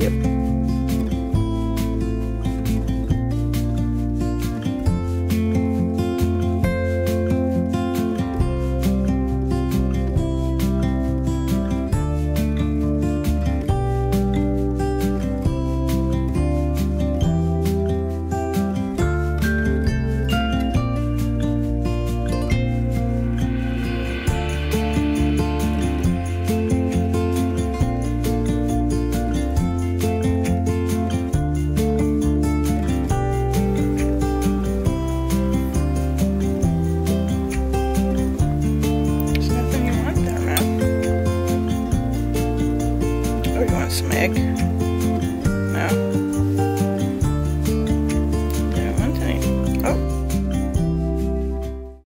Yep. Smeg. No.